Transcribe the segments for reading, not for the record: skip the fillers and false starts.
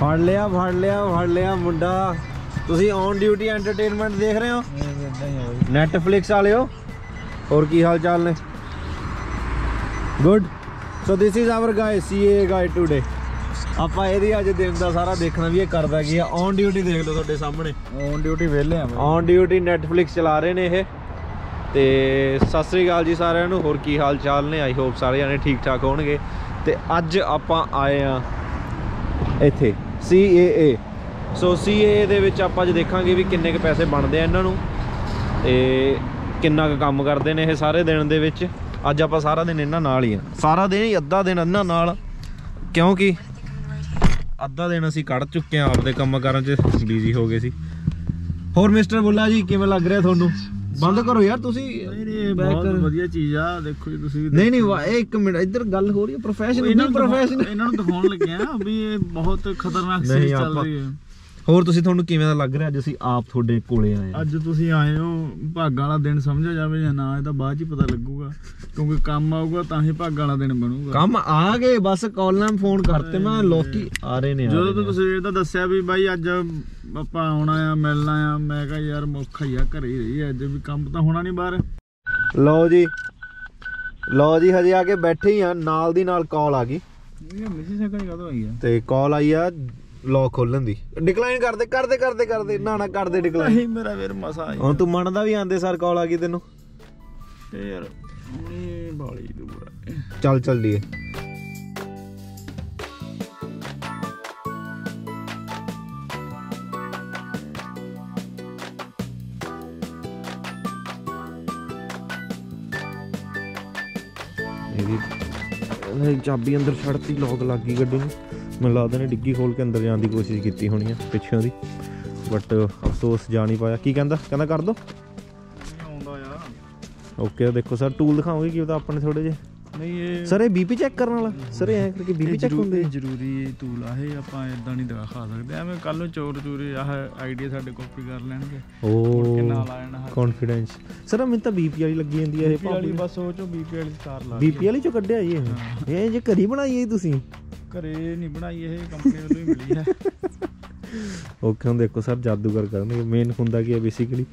फड़ लिया मुंडा। तुसी ऑन ड्यूटी एंटरटेनमेंट देख रहे हो नेटफ्लिक्स वाले हो। और की हाल चाल ने? Good. So this is our guy CAA guy today. ਆਪਾਂ ਇਹਦੀ ਅੱਜ ਦਿਨ ਦਾ ਸਾਰਾ ਦੇਖਣਾ ਵੀ ਇਹ ਕਰਦਾ ਕੀ ਆ। ਔਨ ਡਿਊਟੀ ਦੇਖ ਲਓ ਤੁਹਾਡੇ ਸਾਹਮਣੇ ਔਨ ਡਿਊਟੀ ਵੇਲੇ ਆ। ਔਨ ਡਿਊਟੀ ਨੈਟਫਲਿਕਸ ਚਲਾ ਰਹੇ ਨੇ ਇਹ। ਤੇ ਸਤਿ ਸ੍ਰੀ ਅਕਾਲ ਜੀ ਸਾਰਿਆਂ ਨੂੰ, ਹੋਰ ਕੀ ਹਾਲ ਚਾਲ ਨੇ? ਆਈ ਹੋਪ ਸਾਰੇ ਜਾਣੇ ਠੀਕ ਠਾਕ ਹੋਣਗੇ। ਤੇ ਅੱਜ ਆਪਾਂ ਆਏ ਆ ਇੱਥੇ CAA। ਸੋ CAA ਦੇ ਵਿੱਚ ਆਪਾਂ ਅੱਜ ਦੇਖਾਂਗੇ ਵੀ ਕਿੰਨੇ ਕੁ ਪੈਸੇ ਬਣਦੇ ਆ ਇਹਨਾਂ ਨੂੰ ਤੇ ਕਿੰਨਾ ਕੁ ਕੰਮ ਕਰਦੇ ਨੇ ਇਹ ਸਾਰੇ ਦਿਨ ਦੇ ਵਿੱਚ। ਅੱਜ ਆਪਾਂ ਸਾਰਾ ਦਿਨ ਇਹਨਾਂ ਨਾਲ ਹੀ ਆ, ਸਾਰਾ ਦਿਨ ਹੀ ਅੱਧਾ ਦਿਨ ਇਹਨਾਂ ਨਾਲ, ਕਿਉਂਕਿ ਅੱਧਾ ਦਿਨ ਅਸੀਂ ਕੱਢ ਚੁੱਕੇ ਹਾਂ ਆਪਦੇ ਕੰਮ ਕਾਰਾਂ 'ਚ ਬਿਜ਼ੀ ਹੋ ਗਏ ਸੀ। ਹੋਰ ਮਿਸਟਰ ਬੁੱਲਾ ਜੀ ਕਿਵੇਂ ਲੱਗ ਰਿਹਾ ਤੁਹਾਨੂੰ? ਬੰਦ ਕਰੋ ਯਾਰ ਤੁਸੀਂ। ਨਹੀਂ ਬਹੁਤ ਵਧੀਆ ਚੀਜ਼ ਆ, ਦੇਖੋ ਜੀ ਤੁਸੀਂ। ਨਹੀਂ ਇਹ ਇੱਕ ਮਿੰਟ, ਇੱਧਰ ਗੱਲ ਹੋ ਰਹੀ ਹੈ ਪ੍ਰੋਫੈਸ਼ਨਲ। ਇਹਨਾਂ ਨੂੰ ਦਿਖਾਉਣ ਲੱਗੇ ਆ ਵੀ ਇਹ ਬਹੁਤ ਖਤਰਨਾਕ ਚੀਜ਼ ਚੱਲ ਰਹੀ ਹੈ। ਹੋਰ ਤੁਸੀਂ, ਤੁਹਾਨੂੰ ਕਿਵੇਂ ਦਾ ਲੱਗ ਰਿਹਾ? ਅੱਜ ਅਸੀਂ ਆਪ ਤੁਹਾਡੇ ਕੋਲੇ ਆਏ ਹਾਂ। ਅੱਜ ਤੁਸੀਂ ਆਏ ਹੋ, ਭਾਗਾਂ ਵਾਲਾ ਦਿਨ ਸਮਝਿਆ ਜਾਵੇ ਜਾਂ ਨਾ ਇਹ ਤਾਂ ਬਾਅਦ 'ਚ ਪਤਾ ਲੱਗੂਗਾ, ਕਿਉਂਕਿ ਕੰਮ ਆਊਗਾ ਤਾਂ ਹੀ ਭਾਗਾਂ ਵਾਲਾ ਦਿਨ ਬਣੂਗਾ। ਕੰਮ ਆ ਗਏ ਬਸ, ਕਾਲਾਂ ਫੋਨ ਕਰਤੇ ਮੈਂ, ਲੋਕੀ ਆ ਰਹੇ ਨੇ। ਜਦੋਂ ਤੋਂ ਤੁਸੀਂ ਇਹ ਤਾਂ ਦੱਸਿਆ ਵੀ ਬਾਈ ਅੱਜ ਆਪਾਂ ਆਉਣਾ ਆ ਮਿਲਣਾ ਆ, ਮੈਂ ਕਿਹਾ ਯਾਰ ਮੁੱਖ ਹੀ ਆ ਘਰੇ ਹੀ ਰਹੀ ਅੱਜ, ਵੀ ਕੰਮ ਤਾਂ ਹੋਣਾ ਨਹੀਂ ਬਾਹਰ। ਲਓ ਜੀ ਹਜੇ ਆ ਕੇ ਬੈਠੇ ਹੀ ਆ, ਨਾਲ ਦੀ ਨਾਲ ਕਾਲ ਆ ਗਈ। ਮਿਸੀ ਸਕਣੀ ਕਦੋਂ ਆਈ ਆ? ਤੇ ਕਾਲ ਆਈ ਆ ਲੌਕ ਖੋਲਣ ਦੀ। ਡਿਕਲਾਈਨ ਕਰਦੇ ਨਾ ਕਰਦੇ ਡਿਕਲਾਈਨ। ਮੇਰਾ ਵੀਰ ਮਸਾ ਆਇਆ ਹੁਣ ਤੂੰ ਮੰਨਦਾ ਵੀ ਆਂਦੇ ਸਰ ਕਾਲ ਆ ਗਈ ਤੈਨੂੰ ਤੇ ਯਾਰ ਹੁਣੇ ਬਾਲੀ ਦੂਰ ਚੱਲ ਲਈਏ। ਇਹਦੀ ਚਾਬੀ ਅੰਦਰ ਛੱਡਤੀ, ਲੌਕ ਲੱਗ ਗਈ ਗੱਡੀ ਨੂੰ। ਮੈਨੂੰ ਲੱਗਦਾ ਨੇ ਡਿੱਗੀ ਖੋਲ ਕੇ ਅੰਦਰ ਜਾਣ ਦੀ ਕੋਸ਼ਿਸ਼ ਕੀਤੀ ਹੋਣੀ ਆ ਪਿੱਛੋਂ ਦੀ, ਬਟ ਅਫਸੋਸ ਜਾ ਨਹੀਂ ਪਾਇਆ। ਕੀ ਕਹਿੰਦਾ ਕਰ ਦੋ ਆਉਂਦਾ ਯਾਰ। ਓਕੇ ਦੇਖੋ ਸਰ ਟੂਲ ਦਿਖਾਓਗੇ ਕੀ ਉਹਦਾ ਆਪਣੇ ਥੋੜੇ ਜਿਹੇ? ਨਹੀਂ ਇਹ ਸਰ ਇਹ BP ਚੈੱਕ ਕਰਨ ਵਾਲਾ ਸਰ, ਐਂ ਕਰਕੇ BP ਚੈੱਕ ਹੁੰਦੇ ਜ਼ਰੂਰੀ ਟੂਲ ਆ ਇਹ। ਆਪਾਂ ਇਦਾਂ ਨਹੀਂ ਦਿਖਾ ਸਕਦੇ, ਐਵੇਂ ਕੱਲ ਨੂੰ ਚੋਰ ਚੂਰੀ ਆਹ ਆਈਡੀਆ ਸਾਡੇ ਕਾਪੀ ਕਰ ਲੈਣਗੇ। ਉਹ ਕਿੰਨਾ ਲਾ ਜਾਣਾ ਕੌਨਫੀਡੈਂਸ ਸਰ। ਮੈਨੂੰ ਤਾਂ BP ਵਾਲੀ ਲੱਗੀ ਜਾਂਦੀ ਆ ਇਹ ਭਾਪੀ, ਬਸ ਉਹ ਚੋਂ BP ਵਾਲੀ ਸਟਾਰ ਲਾ BP ਵਾਲੀ ਚੋਂ ਕੱਢਿਆ ਇਹ ਜੇ ਘਰੀ ਬਣਾਈ ਤੁਸੀਂ? ਘਰੇ ਨਹੀਂ ਬਣਾਈ ਇਹ, ਕੰਪਨੀ ਵੱਲੋਂ ਹੀ ਮਿਲੀ ਹੈ। ਓਕੇ ਹੁਣ ਦੇਖੋ ਸਰ ਜਾਦੂਗਰ ਕਰਨਗੇ। ਮੇਨ ਹੁੰਦਾ ਕੀ ਹੈ ਬੇਸਿਕਲੀ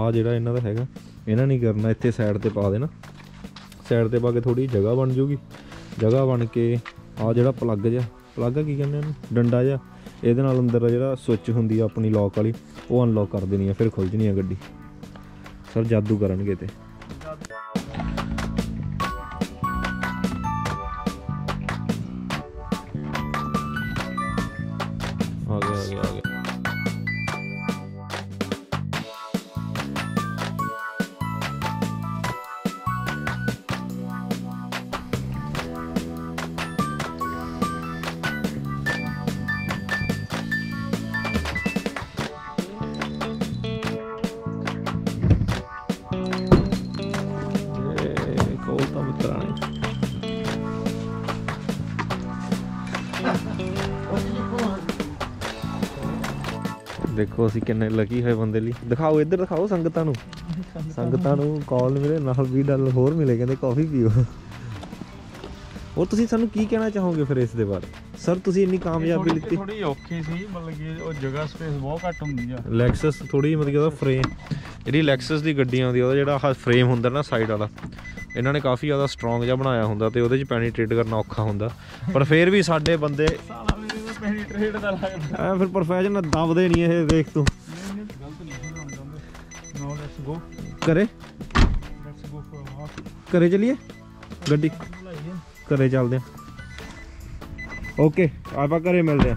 ਆ ਜਿਹੜਾ ਇਹਨਾਂ ਦਾ ਹੈਗਾ, ਇਹਨਾਂ ਨਹੀਂ ਕਰਨਾ, ਇੱਥੇ ਸਾਈਡ ਤੇ ਪਾ ਦੇਣਾ। ਸਾਈਡ ਤੇ ਪਾ ਕੇ ਥੋੜੀ ਜਗ੍ਹਾ ਬਣ ਜੂਗੀ। ਜਗ੍ਹਾ ਬਣ ਕੇ ਆ ਜਿਹੜਾ ਪਲੱਗ ਕੀ ਕਹਿੰਦੇ ਉਹਨੂੰ, ਡੰਡਾ ਜਿਹਾ, ਇਹਦੇ ਨਾਲ ਅੰਦਰ ਜਿਹੜਾ ਸਵਿੱਚ ਹੁੰਦੀ ਆ ਆਪਣੀ ਲੌਕ ਵਾਲੀ, ਉਹ ਅਨਲੌਕ ਕਰ ਦੇਣੀ ਆ, ਫਿਰ ਖੁੱਲ ਜਣੀ ਆ ਗੱਡੀ। ਸਰ ਜਾਦੂ ਕਰਨਗੇ ਤੇ ਦੇਖੋ ਅਸੀਂ ਕਿੰਨੇ ਲੱਗੀ ਹੋਏ ਬੰਦੇ ਲਈ। ਦਿਖਾਓ ਇੱਧਰ, ਦਿਖਾਓ ਸੰਗਤਾਂ ਨੂੰ ਕਾਲ ਮਿਲੇ ਨਾਲ $20 ਹੋਰ ਮਿਲੇ, ਕਹਿੰਦੇ ਕੌਫੀ ਪੀਓ। ਹੋਰ ਤੁਸੀਂ ਸਾਨੂੰ ਕੀ ਕਹਿਣਾ ਚਾਹੋਗੇ ਫਿਰ ਇਸ ਦੇ ਬਾਰੇ ਸਰ? ਤੁਸੀਂ ਇੰਨੀ ਕਾਮਯਾਬੀ ਲਿੱਤੀ। ਥੋੜੀ ਔਖੀ ਸੀ, ਮਤਲਬ ਕਿ ਉਹ ਜਗ੍ਹਾ ਸਪੇਸ ਬਹੁਤ ਘੱਟ ਹੁੰਦੀ ਆ। ਲੈਕਸਸ ਥੋੜੀ ਮਤਲਬ ਉਹਦਾ ਫਰੇਮ, ਜਿਹੜੀ ਲੈਕਸਸ ਦੀ ਗੱਡੀਆਂ ਆਉਂਦੀ ਉਹਦਾ ਜਿਹੜਾ ਫਰੇਮ ਹੁੰਦਾ ਨਾ ਸਾਈਡ ਵਾਲਾ, ਇਹਨਾਂ ਨੇ ਕਾਫੀ ਜ਼ਿਆਦਾ ਸਟਰੋਂਗ ਜਿਹਾ ਬਣਾਇਆ ਹੁੰਦਾ ਤੇ ਉਹਦੇ 'ਚ ਪੈਨੀਟ੍ਰੇਟ ਕਰਨਾ ਔਖਾ ਹੁੰਦਾ। ਪਰ ਫਿਰ ਵੀ ਸਾਡੇ ਬੰਦੇ ਪੈਨੀਟ੍ਰੇਟ ਦਾ ਲੱਗਦਾ ਐ, ਫਿਰ ਪ੍ਰੋਫੈਸ਼ਨਲ ਦਬਦੇ ਨਹੀਂ ਇਹ। ਦੇਖ ਤੂੰ ਕਰੇ ਚਲੀਏ ਗੱਡੀ, ਘਰੇ ਚੱਲਦੇ ਆ। ਓਕੇ ਆਪਾਂ ਘਰੇ ਮਿਲਦੇ ਆ।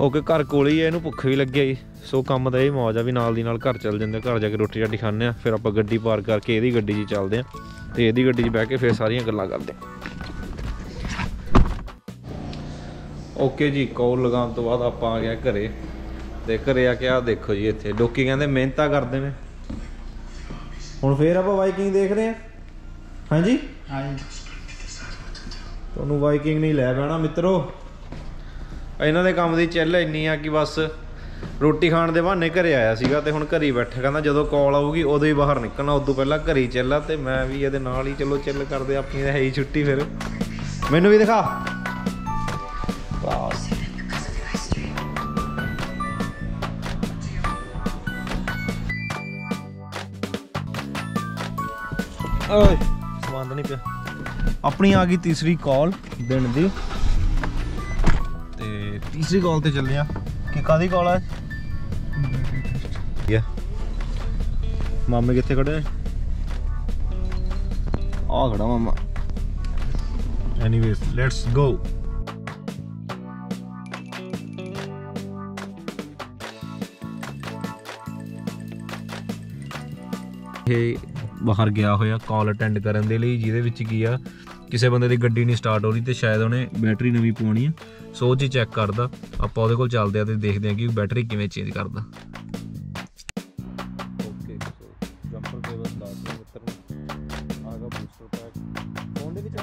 ਓਕੇ ਘਰ ਕੋਲ ਹੀ ਆ, ਇਹਨੂੰ ਭੁੱਖ ਵੀ ਲੱਗਿਆ ਜੀ। ਸੋ ਕੰਮ ਦਾ ਇਹ ਮੌਜ ਆ ਵੀ ਨਾਲ ਦੀ ਨਾਲ ਘਰ ਚੱਲ ਜਾਂਦੇ, ਘਰ ਜਾ ਕੇ ਰੋਟੀ ਰਾਟੀ ਖਾਂਦੇ ਆ, ਫਿਰ ਆਪਾਂ ਗੱਡੀ ਪਾਰ ਕਰਕੇ ਇਹਦੀ ਗੱਡੀ 'ਚ ਚੱਲਦੇ ਆ ਤੇ ਇਹਦੀ ਗੱਡੀ 'ਚ ਬਹਿ ਕੇ ਫਿਰ ਸਾਰੀਆਂ ਗੱਲਾਂ ਕਰਦੇ ਆ। ਓਕੇ ਜੀ ਕਾਲ ਲਗਾਉਣ ਤੋਂ ਬਾਅਦ ਆਪਾਂ ਆ ਗਿਆ ਘਰੇ ਤੇ ਘਰੇ ਆ ਕੇ ਆ ਦੇਖੋ ਜੀ ਇੱਥੇ ਲੋਕੀ ਕਹਿੰਦੇ ਮਿਹਨਤਾਂ ਕਰਦੇ ਨੇ। ਹੁਣ ਫੇਰ ਆਪਾਂ ਬਾਈਕਿੰਗ ਦੇਖ ਰਹੇ ਆ। ਹਾਂਜੀ ਤੁਹਾਨੂੰ ਬਾਈਕਿੰਗ ਨਹੀਂ ਲੈ ਪੈਣਾ ਮਿੱਤਰੋ, ਇਹਨਾਂ ਦੇ ਕੰਮ ਦੀ ਚਿੱਲ ਇੰਨੀ ਆ ਕਿ ਬਸ ਰੋਟੀ ਖਾਣ ਦੇ ਬਹਾਨੇ ਘਰੇ ਆਇਆ ਸੀਗਾ ਤੇ ਹੁਣ ਘਰੇ ਬੈਠਾ। ਕਹਿੰਦਾ ਜਦੋਂ ਕਾਲ ਆਊਗੀ ਉਦੋਂ ਹੀ ਬਾਹਰ ਨਿਕਲਣਾ, ਉਦੋਂ ਪਹਿਲਾਂ ਘਰੇ ਚੱਲਾ। ਤੇ ਮੈਂ ਵੀ ਇਹਦੇ ਨਾਲ ਹੀ ਚਲੋ ਚੱਲ ਕਰਦੇ ਆਪਣੀ ਤਾਂ ਹੈ ਹੀ ਛੁੱਟੀ। ਫਿਰ ਮੈਨੂੰ ਵੀ ਦਿਖਾ समान नहीं पे अपनी आ गई तीसरी कॉल दिन की। तीसरी कॉल ते चलने कि कादी कॉल है ठीक है। मामे कितने खड़े आ खड़ा मामा। Anyways let's go. बाहर गया होया कॉल अटेंड करने के लिए जिहदे विच की आ किसी बंदे की गड्डी नहीं स्टार्ट हो रही तो शायद उन्हें बैटरी नवी पानी है। सो जी चैक करदा आप उहदे कोल चलदे आ ते देखदे आ कि बैटरी किवें चेंज करदा। ओके जंपर केबल स्टार्ट मित्र आगा बूस्टर पैक फोन दे विच आ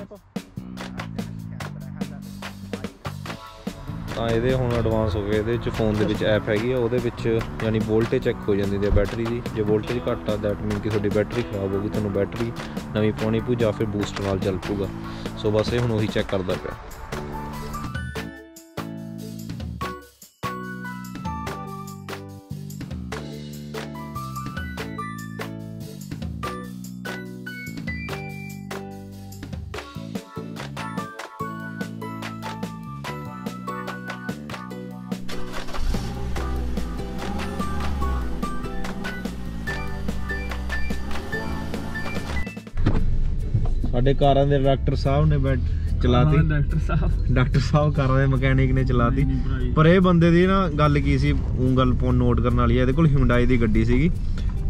तां इहदे हुण एडवांस हो गए। इहदे विच फोन दे विच ऐप हैगी आ उहदे विच यानी वोल्टेज चेक हो जांदी है बैटरी दी। जे वोल्टेज घट आ दैट मीन कि तुहाडी बैटरी खराब होगी तुहानूं बैटरी नवीं पाउणी पू जां फिर बूस्टर नाल चल पूगा। सो बस ये हुण उही चेक करदा पिया। साढ़े कारां दे डॉक्टर साहब ने बैट चलाती। डॉक्टर साहब कारां दे मकैनिक ने चलाती। पर यह बंदे दी ना गल की सी गल नोट करने वाली है। ये Hyundai की गड्डी सी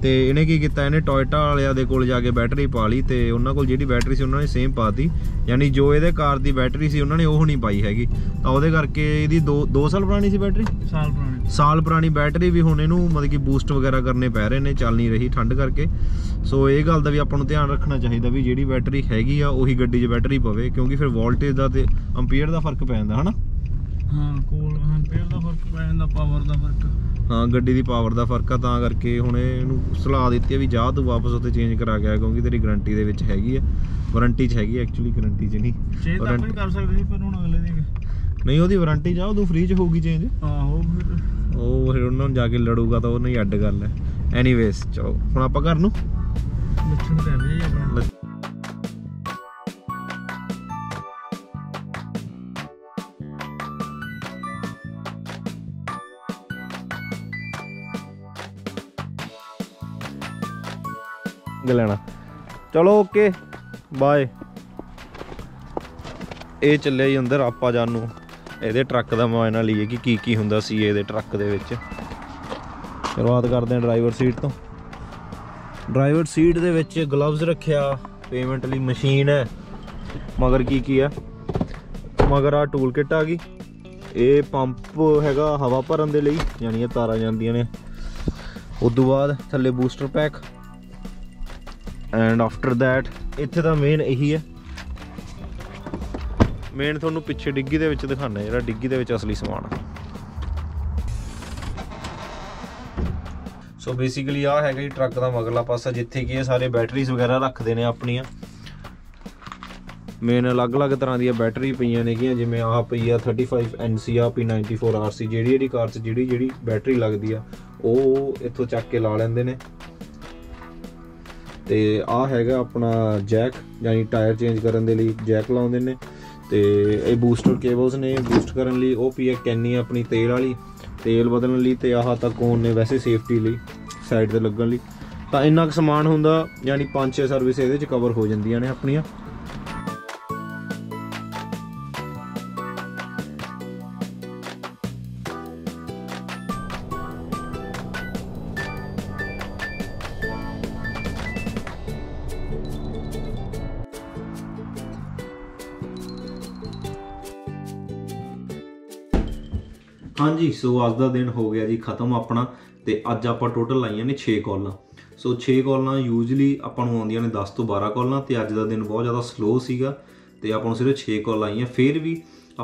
ते इन्हें की किया इन्हें Toyota वालियां दे कोल जाके बैटरी पा ली तो उन्होंने कोल जिहड़ी बैटरी से उन्होंने सेम पाती यानी जो ये कार की बैटरी से उन्होंने वो नहीं पाई हैगी तो वो करके ये दो साल पुरानी सी बैटरी साल पुरानी बैटरी भी हुण इनू मतलब कि बूस्ट वगैरह करने पै रहे हैं चल नहीं रही ठंड करके। सो ये गल का भी आपां नूं ध्यान रखना चाहिए भी जिहड़ी बैटरी हैगी आ उही गड्डी 'च बैटरी पवे क्योंकि फिर वोल्टेज का तो एम्पीयर का फर्क पै जांदा है ना। हाँ कोल एम्पीयर का फर्क पै जांदा पावर का फर्क। हाँ गड्डी दी पावर का फर्क है तां करके हुण इहनूं सलाह दित्ती है भी जा तू वापस उत्ते चेंज करा गया क्योंकि तेरी गारंटी दे विच हैगी है वारंटी च हैगी एक्चुअली गारंटी च नहीं चेंज तां कर सकदे सी पर हुण अगले दी नहीं ओहदी वारंटी जाओ तू फ्री च होगी चेंज। हां हो फिर उन्हां नूं जाके लड़ूगा तां ओह नहीं अड्ड गल है। एनीवेज चलो हुण आपां घर नूं लक्षण ते आवे अपना लेना। चलो ओके बाय। ये चले जी अंदर आप जानू ये ट्रक का मुआयना लीए कि की होंदा सी ये ट्रक दे विच। शुरुआत करते हैं ड्राइवर सीट तो। ड्राइवर सीट दे विच ग्लव्स रखिया पेमेंट ली मशीन है मगर की है मगर आ टूल किट आ गई। ये पंप हैगा हवा भरन दे लई यानी तारां जांदियां ने। उदों बाद थल्ले booster pack and after that इत्थे दा मेन यही है। मेन तुहानूं पिछे डिग्गी दे विच दिखाना जिहड़ा डिग्गी दे विच असली समान है। सो बेसिकली आ हैगा ट्रक दा मगरला पासा जिथे कि सारे बैटरीज वगैरह रखते हैं अपनियां। मेन अलग अलग तरह दी बैटरी पईयां ने जिवें आह पई आ 35NC आ P94RC जिहड़ी कार च जिहड़ी बैटरी लगदी आ ओह इत्थों चक के ला लैंदे ने। तो आ हैगा अपना जैक यानी टायर चेंज करने के लिए जैक लाउंदे ने। तो ये बूस्टर केबल्स ने बूस्ट करने लिए वह पी है कैनी अपनी तेल वाली तेल बदलने लिए तो आह तक होने ने वैसे सेफ्टी लिए साइड से लगन लिए तो इन्ना क समान होंदा यानी 5-6 सर्विस ये कवर हो जांदियां ने अपनियां। हाँ जी सो अज का दिन हो गया जी खत्म अपना। तो अज आप टोटल लाइया ने 6 कॉलां। सो 6 कॉलां यूजली आपां नूं आउंदियां ने 10 तो 12 कॉलां तो अज का दिन बहुत ज़्यादा स्लो सीगा ते आपां नूं सिर्फ 6 कॉल आईयां। फिर भी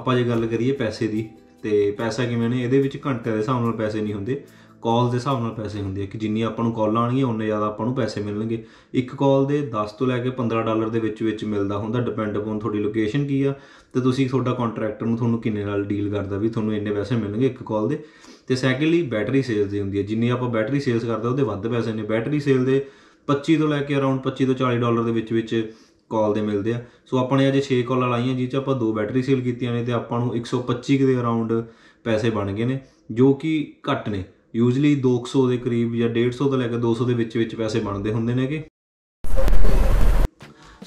आपां जे गल करिए पैसे दी ते पैसा किवें ने इहदे विच घंटे दे हिसाब नाल पैसे नहीं हुंदे कॉल दे हिसाब नाल पैसे हुंदे कि जिन्नी आपां नूं कॉल आउणगीआं उन्ने ज़्यादा आपां नूं पैसे मिलणगे। एक कॉल दे 10 तो लैके 15 डॉलर दे विच मिलदा हुंदा डिपेंड अपॉन तुहाडी लोकेशन की आ तो तुसीं तुहाडा कॉन्ट्रैक्टर नूं तुहानूं किन्ने नाल डील करदा भी तुहानूं इन्ने पैसे मिलणगे एक कॉल दे। ते सैकंडली बैटरी सेल्स दी हुंदी है जिन्नी आपां बैटरी सेल्स करदा ओहदे वध पैसे ने। बैटरी सेल दे 25 ਤੋਂ ਲੈ ਕੇ ਅਰਾਊਂਡ 25 ਤੋਂ 40 ਡਾਲਰ ਦੇ ਵਿੱਚ ਵਿੱਚ कॉल दे मिलते हैं। सो अपने अजे 6 कॉल लाइया जिस आप दो बैटरी सेल कीतियां ने तो आपां नूं 125 के अराउंड पैसे बन गए ने जो कि घट ने यूजली 200 के करीब या 150 तो लैके 200 के पैसे बनते होंगे ने कि।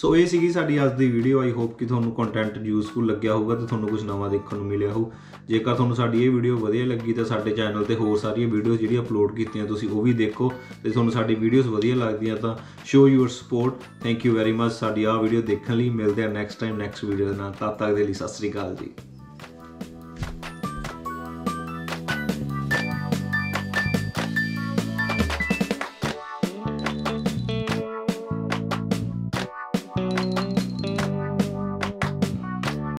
सो ये सी साडी अज दी वीडियो। आई होप कि तुहानूं कंटेंट यूजफुल लग्या होगा तो तुहानूं कुछ नवा देखण नूं मिलिया हो। जेकर तुहानूं साडी ये वीडियो वधिया लगी तो साडे चैनल ते होर सारी वीडियोज़ जिहड़ी अपलोड कीतियां तुसीं ओह भी देखो। तो तुहानूं साडी वीडियोज़ वधिया लगदियां तां show your support. Thank you very much साडी आह वीडियो देखण लई। मिलदे आ नैक्सट टाइम नैक्सट वीडियो दे नाल। तद तक दे लई सत श्री अकाल जी।